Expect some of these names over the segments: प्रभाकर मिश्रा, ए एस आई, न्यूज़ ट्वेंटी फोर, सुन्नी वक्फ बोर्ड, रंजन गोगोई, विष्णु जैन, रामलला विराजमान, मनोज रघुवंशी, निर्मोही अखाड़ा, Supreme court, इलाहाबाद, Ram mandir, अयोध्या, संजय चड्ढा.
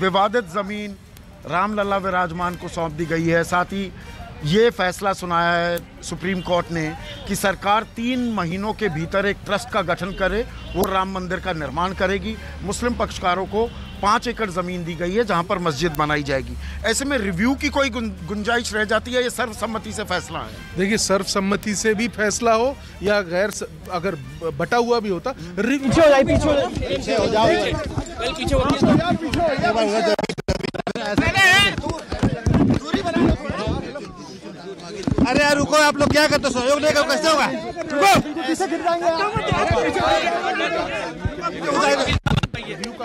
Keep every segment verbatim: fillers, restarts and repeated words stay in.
विवादित ज़मीन रामलला विराजमान को सौंप दी गई है। साथ ही ये फैसला सुनाया है सुप्रीम कोर्ट ने कि सरकार तीन महीनों के भीतर एक ट्रस्ट का गठन करे, वो राम मंदिर का निर्माण करेगी। मुस्लिम पक्षकारों को पाँच एकड़ ज़मीन दी गई है जहाँ पर मस्जिद बनाई जाएगी। ऐसे में रिव्यू की कोई गुंजाइश रह जाती है? ये सर्वसम्मति से फैसला है। देखिए, सर्वसम्मति से भी फैसला हो या गैर, अगर बटा हुआ भी होता, पीछे हो जाए, पीछे हो जाए। अरे यार रुको, आप लोग क्या करते हो? सहयोग नहीं करो, कैसे होगा? रुको,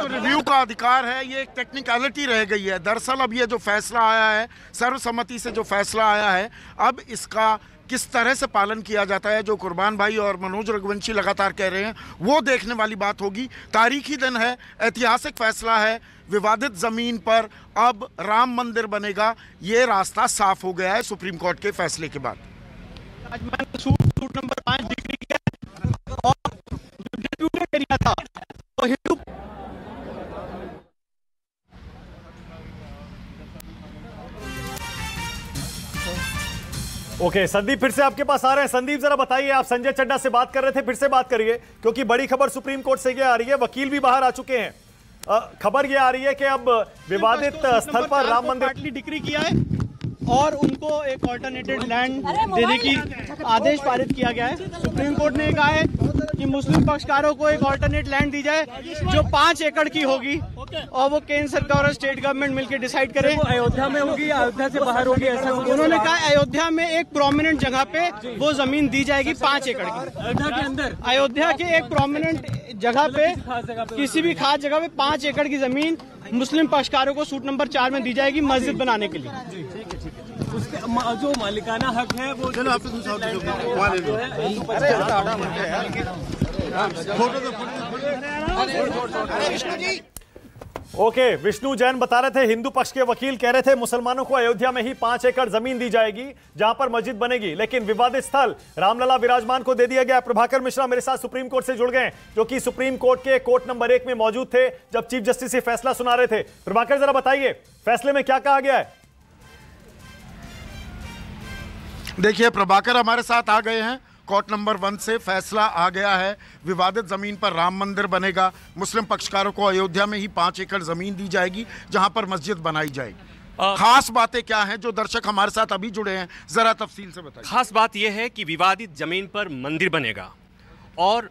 रिव्यू का अधिकार है, ये एक टेक्निकलिटी रह गई है। दरअसल अब ये जो फैसला आया है, सर्वसम्मति से जो फैसला आया है, अब इसका किस तरह से पालन किया जाता है, जो कुर्बान भाई और मनोज रघुवंशी लगातार कह रहे हैं, वो देखने वाली बात होगी। तारीखी दिन है, ऐतिहासिक फैसला है। विवादित ज़मीन पर अब राम मंदिर बनेगा, ये रास्ता साफ हो गया है सुप्रीम कोर्ट के फैसले के बाद। ओके okay, संदीप फिर से आपके पास आ रहे हैं। संदीप जरा बताइए, आप संजय चड्ढा से बात कर रहे थे, फिर से बात करिए, क्योंकि बड़ी खबर सुप्रीम कोर्ट से क्या आ रही है, वकील भी बाहर आ चुके हैं। खबर ये आ रही है कि अब विवादित स्थल पर राम मंदिर डिक्री किया है और उनको एक ऑल्टरनेटेड लैंड देने की आदेश पारित किया गया है। सुप्रीम कोर्ट ने कहा है कि मुस्लिम पक्षकारों को एक ऑल्टरनेट लैंड दी जाए जो पाँच एकड़ की होगी और वो केंद्र सरकार और स्टेट गवर्नमेंट मिलकर डिसाइड करे। अयोध्या में होगी, अयोध्या से बाहर होगी, ऐसा उन्होंने कहा। अयोध्या में एक प्रोमिनेंट जगह पे वो जमीन दी जाएगी पाँच एकड़ की। अयोध्या के अंदर, अयोध्या के एक प्रोमिनेंट जगह पे, किसी भी खास जगह पे पाँच एकड़ की जमीन मुस्लिम पक्षकारों को सूट नंबर चार में दी जाएगी मस्जिद बनाने के लिए। उसके जो मालिकाना हक है वो, चलो आप ओके। विष्णु जैन बता रहे थे, हिंदू पक्ष के वकील कह रहे थे मुसलमानों को अयोध्या में ही पांच एकड़ जमीन दी जाएगी जहां पर मस्जिद बनेगी, लेकिन विवादित स्थल रामलला विराजमान को दे दिया गया। प्रभाकर मिश्रा मेरे साथ सुप्रीम कोर्ट से जुड़ गए, जो कि सुप्रीम कोर्ट के कोर्ट नंबर एक में मौजूद थे जब चीफ जस्टिस ये फैसला सुना रहे थे। प्रभाकर जरा बताइए, फैसले में क्या कहा गया है? देखिए, प्रभाकर हमारे साथ आ गए हैं, कोर्ट नंबर वन से फैसला आ गया है। विवादित ज़मीन पर राम मंदिर बनेगा, मुस्लिम पक्षकारों को अयोध्या में ही पाँच एकड़ ज़मीन दी जाएगी जहां पर मस्जिद बनाई जाएगी। खास बातें क्या हैं जो दर्शक हमारे साथ अभी जुड़े हैं, ज़रा तफसील से बताइए। खास बात यह है कि विवादित ज़मीन पर मंदिर बनेगा और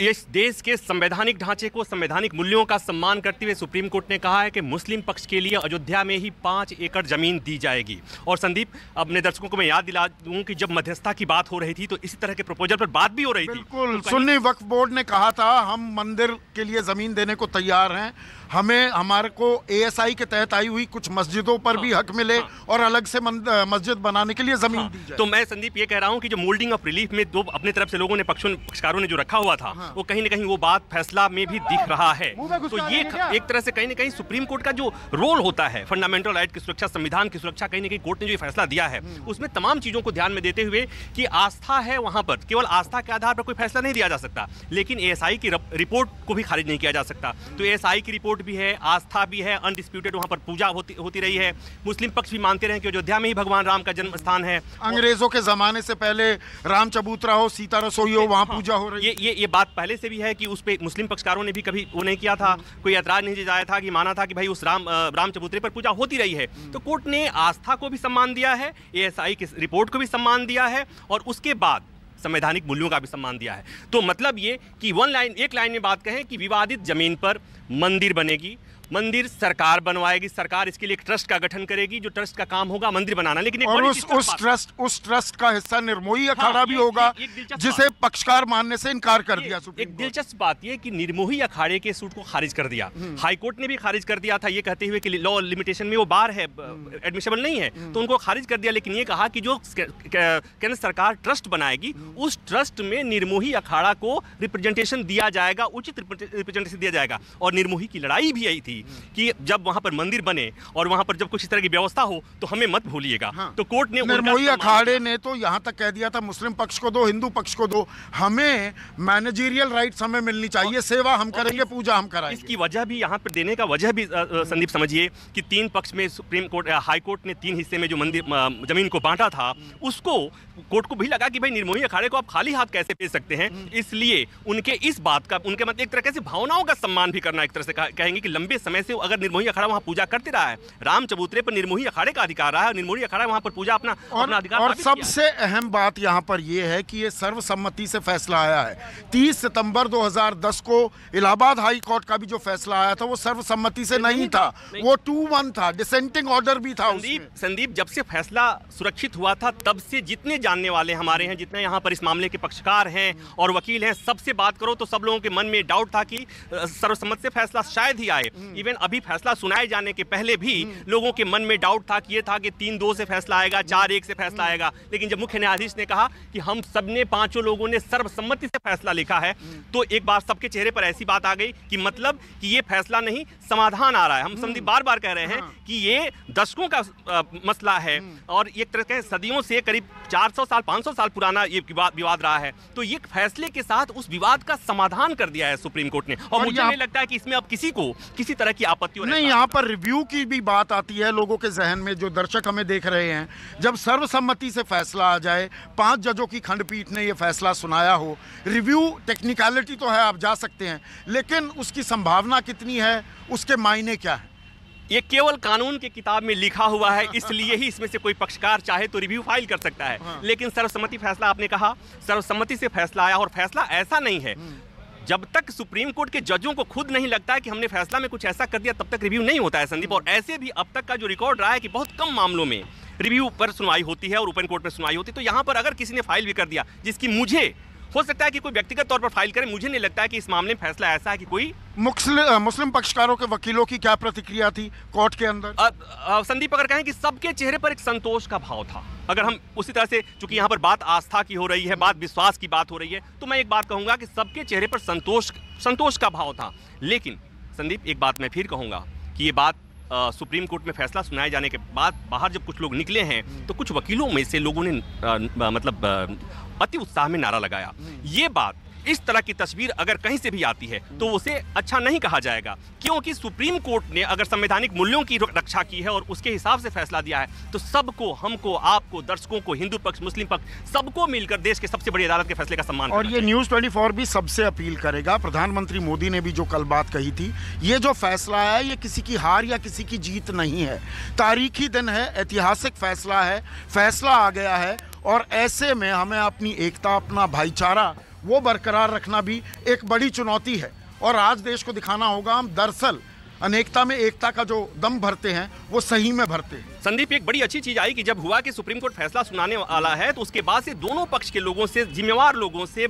इस देश के संवैधानिक ढांचे को, संवैधानिक मूल्यों का सम्मान करते हुए सुप्रीम कोर्ट ने कहा है कि मुस्लिम पक्ष के लिए अयोध्या में ही पाँच एकड़ ज़मीन दी जाएगी। और संदीप, अपने दर्शकों को मैं याद दिला दूं कि जब मध्यस्थता की बात हो रही थी तो इसी तरह के प्रपोजल पर बात भी हो रही थी। बिल्कुल, सुन्नी वक्फ बोर्ड ने कहा था हम मंदिर के लिए ज़मीन देने को तैयार हैं, हमें हमारे को ए एस आई के तहत आई हुई कुछ मस्जिदों पर हाँ, भी हक मिले हाँ, और अलग से मस्जिद बनाने के लिए ज़मीन हाँ, दी जाए। तो मैं संदीप ये कह रहा हूँ कि जो मोल्डिंग ऑफ रिलीफ में दो अपने तरफ से लोगों ने, पक्षों पक्षकारों ने जो रखा हुआ था हाँ, वो कहीं ना कहीं वो बात फैसला में भी दिख रहा है। तो ये एक तरह से कहीं ना कहीं सुप्रीम कोर्ट का जो रोल होता है फंडामेंटल राइट की सुरक्षा, संविधान की सुरक्षा, कहीं ना कहीं कोर्ट ने जो फैसला दिया है उसमें तमाम चीज़ों को ध्यान में देते हुए कि आस्था है वहाँ पर, केवल आस्था के आधार पर कोई फैसला नहीं दिया जा सकता, लेकिन ए एस आई की रिपोर्ट को भी खारिज नहीं किया जा सकता। तो ए एस आई की रिपोर्ट भी है, आस्था भी है, अनडिस्प्यूटेड वहां पर पूजा होती होती रही है। मुस्लिम पक्ष भी मानते रहे कि अयोध्या में ही भगवान राम का जन्म स्थान है। अंग्रेजों के जमाने से पहले राम चबूतरा हो, सीता रसोई हो, वहां पूजा हो रही है। ये ये बात पहले से भी है कि उस पे मुस्लिम पक्षकारों ने भी कभी वो नहीं किया था, कोई ऐतराज नहीं जताया था, कि माना था कि भाई उस राम राम चबूतरे पर पूजा होती रही है। तो कोर्ट ने आस्था को भी सम्मान दिया है, ए एस आई की रिपोर्ट को भी सम्मान दिया है और उसके बाद संवैधानिक मूल्यों का भी सम्मान दिया है। तो मतलब ये कि वन लाइन, एक लाइन में बात कहें कि विवादित जमीन पर मंदिर बनेगी, मंदिर सरकार बनवाएगी, सरकार इसके लिए एक ट्रस्ट का गठन करेगी, जो ट्रस्ट का काम होगा मंदिर बनाना, लेकिन एक और उस, उस ट्रस्ट उस ट्रस्ट का हिस्सा निर्मोही अखाड़ा हाँ, भी होगा, जिसे पक्षकार मानने से इनकार कर दिया सुप्रीम कोर्ट। एक दिलचस्प बात यह कि निर्मोही अखाड़े के सूट को खारिज कर दिया, हाईकोर्ट ने भी खारिज कर दिया था ये कहते हुए कि लॉ लिमिटेशन में वो बार है, एडमिशेबल नहीं है, तो उनको खारिज कर दिया। लेकिन ये कहा कि जो केंद्र सरकार ट्रस्ट बनाएगी उस ट्रस्ट में निर्मोही अखाड़ा को रिप्रेजेंटेशन दिया जाएगा, उचित रिप्रेजेंटेशन दिया जाएगा। और निर्मोही की लड़ाई भी आई थी थी कि जब वहाँ पर मंदिर बने और वहाँ पर जब कुछ इस तरह की व्यवस्था हो तो हमें मत भूलिएगा। हाँ। तो कोर्ट ने निर्मोही अखाड़े ने तो यहाँ तक कह दिया था मुस्लिम पक्ष को दो, हिंदू पक्ष को दो, हमें मैनेजीरियल राइट्स हमें मिलनी चाहिए, सेवा हम करेंगे, पूजा हम कराएंगे। इसकी वजह भी यहाँ पर देने का वजह भी संदीप समझिए कि तीन पक्ष में सुप्रीम कोर्ट हाई कोर्ट ने तीन हिस्से में जो मंदिर जमीन को बांटा था उसको कोर्ट को भी लगा कि भाई निर्मोही अखाड़े को आप खाली हाथ कैसे भेज सकते हैं, इसलिए उनके इस बात का उनके मतलब एक तरह से भावनाओं का सम्मान भी करना, एक तरह से कहेंगे कि लंबे समय से अगर निर्मोही अखाड़ा वहाँ पूजा करते रहा है, राम चबूतरे पर निर्मोही अखाड़े का अधिकार रहा है, निर्मोही अखाड़ा वहाँ पर पूजा अपना और, अपना अधिकार। और सबसे अहम बात यहाँ पर यह है कि ये सर्वसम्मति से फैसला आया है। तीस सितंबर दो हज़ार दस को इलाहाबाद हाई कोर्ट का भी जो फैसला आया था वो सर्वसम्मति से नहीं था, वो टू वन था, डिसेंटिंग ऑर्डर भी था। संदीप, जब से फैसला सुरक्षित हुआ था तब से जितने जानने वाले हमारे हैं, जितने यहाँ पर इस मामले के पक्षकार हैं और वकील हैं, सबसे बात करो तो सब लोगों के मन में डाउट था कि सर्वसम्मति से फैसला शायद ही आए। इवन अभी फैसला सुनाए जाने के पहले भी लोगों के मन में डाउट था कि ये था कि तीन दो से फैसला आएगा, चार एक से फैसला आएगा, लेकिन जब मुख्य न्यायाधीश ने कहा कि हम सबने पांचों लोगों ने सर्वसम्मति से फैसला लिखा है तो एक बार सबके चेहरे पर ऐसी बात आ गई कि मतलब कि ये फैसला नहीं समाधान आ रहा है। हम संदीप बार बार कह रहे हैं कि ये दशकों का आ, मसला है और एक तरह के सदियों से करीब चार सौ साल पाँच सौ साल पुराना ये विवाद रहा है, तो ये फैसले के साथ उस विवाद का समाधान कर दिया है सुप्रीम कोर्ट ने। और, और मुझे नहीं लगता है कि इसमें अब किसी को किसी तरह की आपत्ति हो नहीं। यहाँ पर रिव्यू की भी बात आती है लोगों के जहन में, जो दर्शक हमें देख रहे हैं, जब सर्वसम्मति से फैसला आ जाए, पांच जजों की खंडपीठ ने यह फैसला सुनाया हो, रिव्यू टेक्निकलिटी तो है, आप जा सकते हैं, लेकिन उसकी संभावना कितनी है, उसके मायने क्या है? ये केवल कानून के किताब में लिखा हुआ है, इसलिए ही इसमें से कोई पक्षकार चाहे तो रिव्यू फाइल कर सकता है, लेकिन सर्वसम्मति फैसला आपने कहा सर्वसम्मति से फैसला आया और फैसला ऐसा नहीं है। जब तक सुप्रीम कोर्ट के जजों को खुद नहीं लगता है कि हमने फैसला में कुछ ऐसा कर दिया तब तक रिव्यू नहीं होता है संदीप, और ऐसे भी अब तक का जो रिकॉर्ड रहा है कि बहुत कम मामलों में रिव्यू पर सुनवाई होती है और ओपन कोर्ट में सुनवाई होती है। तो यहाँ पर अगर किसी ने फाइल भी कर दिया, जिसकी मुझे हो सकता है कि कोई व्यक्तिगत तौर पर फाइल करे, मुझे नहीं लगता है कि इस मामले में फैसला ऐसा है कि कोई मुस्लिम पक्षकारों के वकीलों की क्या प्रतिक्रिया थी कोर्ट के अंदर? संदीप, अगर कहें कि सबके चेहरे पर एक संतोष का भाव था। अगर हम उसी तरह से, चूंकि यहाँ पर बात आस्था की हो रही है, बात विश्वास की बात हो रही है, तो मैं एक बात कहूँगा कि सबके चेहरे पर संतोष संतोष का भाव था। लेकिन संदीप, एक बात मैं फिर कहूँगा कि ये बात सुप्रीम कोर्ट में फैसला सुनाए जाने के बाद बाहर जब कुछ लोग निकले हैं तो कुछ वकीलों में से लोगों ने आ, मतलब आ, अति उत्साह में नारा लगाया। ये बात, इस तरह की तस्वीर अगर कहीं से भी आती है तो उसे अच्छा नहीं कहा जाएगा, क्योंकि सुप्रीम कोर्ट ने अगर संवैधानिक मूल्यों की रक्षा की है और उसके हिसाब से फैसला दिया है तो सबको, हमको, आपको, दर्शकों को, हिंदू पक्ष, मुस्लिम पक्ष, सबको मिलकर देश के सबसे बड़ी अदालत के फैसले का सम्मान। और ये न्यूज़ ट्वेंटी फोर भी सबसे अपील करेगा, प्रधानमंत्री मोदी ने भी जो कल बात कही थी, ये जो फैसला है ये किसी की हार या किसी की जीत नहीं है, तारीखी दिन है, ऐतिहासिक फैसला है, फैसला आ गया है और ऐसे में हमें अपनी एकता, अपना भाईचारा वो बरकरार रखना भी एक बड़ी चुनौती है और आज देश को दिखाना होगा हम दरअसल अनेकता में एकता का जो दम भरते हैं वो सही में भरते हैं। संदीप, एक बड़ी अच्छी चीज़ आई कि जब हुआ कि सुप्रीम कोर्ट फैसला सुनाने वाला है तो उसके बाद से दोनों पक्ष के लोगों से, जिम्मेवार लोगों से,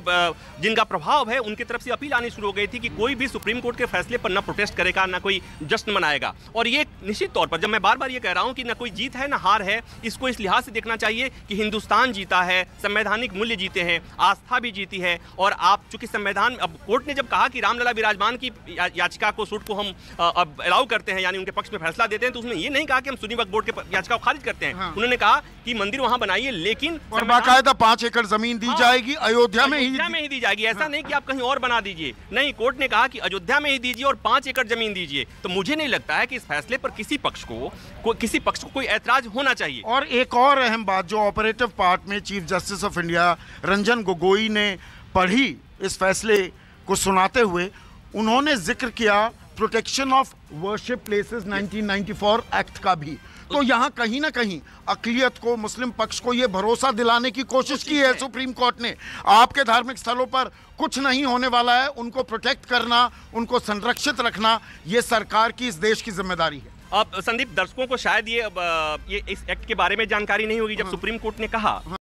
जिनका प्रभाव है, उनकी तरफ से अपील आनी शुरू हो गई थी कि कोई भी सुप्रीम कोर्ट के फैसले पर ना प्रोटेस्ट करेगा, ना कोई जश्न मनाएगा। और ये निश्चित तौर पर, जब मैं बार बार ये कह रहा हूँ कि ना कोई जीत है ना हार है, इसको इस लिहाज से देखना चाहिए कि हिंदुस्तान जीता है, संवैधानिक मूल्य जीते हैं, आस्था भी जीती है। और आप चूँकि संविधान, अब कोर्ट ने जब कहा कि रामलला विराजमान की याचिका को, सूट को हम अब अलाउ करते हैं, यानी उनके पक्ष में फैसला देते हैं, तो उसमें ये नहीं कहा कि हम सुन्नी वक्फ बोर्ड के याचिका को खारिज करते हैं। हाँ। उन्होंने कहा कि मंदिर वहां बनाइए, लेकिन और बाकायदा पांच एकड़ जमीन दी जाएगी, अयोध्या में ही में ही दी जाएगी। ऐसा नहीं कि आप कहीं और बना दीजिए, नहीं, कोर्ट ने कहा कि अयोध्या में ही दीजिए और पांच एकड़ जमीन दीजिए। तो मुझे नहीं लगता है कि इस फैसले पर किसी पक्ष को किसी पक्ष को कोई ऐतराज होना चाहिए। और एक और अहम बात जो ऑपरेटिव पार्ट में chief justice of India रंजन गोगोई ने पढ़ी, इस फैसले को सुनाते हुए उन्होंने जिक्र किया protection of worship places nineteen ninety four act का भी। तो यहाँ कहीं ना कहीं अकलियत को, मुस्लिम पक्ष को ये भरोसा दिलाने की कोशिश की है सुप्रीम कोर्ट ने, आपके धार्मिक स्थलों पर कुछ नहीं होने वाला है, उनको प्रोटेक्ट करना, उनको संरक्षित रखना, ये सरकार की, इस देश की जिम्मेदारी है। अब संदीप, दर्शकों को शायद ये, ये इस एक्ट के बारे में जानकारी नहीं होगी। जब हाँ। सुप्रीम कोर्ट ने कहा